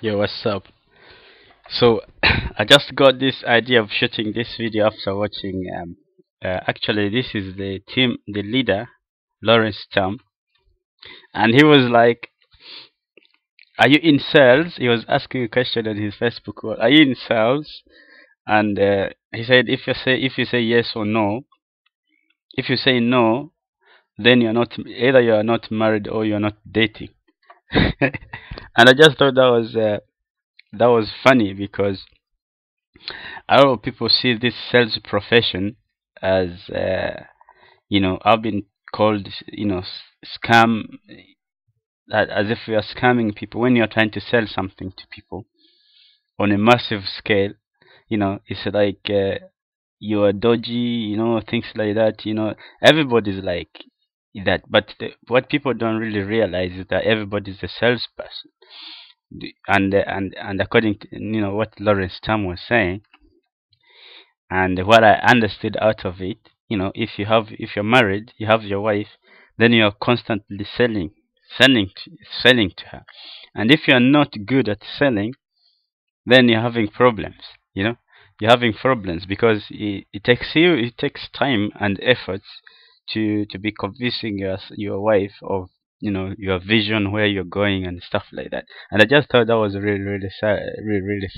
Yo, what's up? So I just got this idea of shooting this video after watching actually this is the leader Lawrence Tam, and he was like, are you in cells? He was asking a question on his Facebook wall, are you in cells? And he said, if you say yes or no, if you say no, then you're not, either you are not married or you are not dating. And I just thought that was funny, because a lot of people see this sales profession as you know, I've been called, you know, scam, as if we are scamming people when you're trying to sell something to people on a massive scale. You know, it's like you are dodgy, you know, things like that. You know, everybody's like that, but what people don't really realize is that everybody's a salesperson. And according to, you know, what Lawrence Tam was saying, and what I understood out of it, you know, if you're married, you have your wife, then you are constantly selling to her, and if you are not good at selling, then you're having problems. You know, you're having problems because it takes time and efforts to be convincing your wife of, you know, your vision, where you're going and stuff like that. And I just thought that was really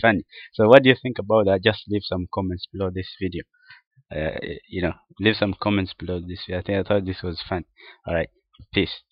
funny. So what do you think about that? Just leave some comments below this video. You know, leave some comments below this video. I thought this was fun. All right, peace.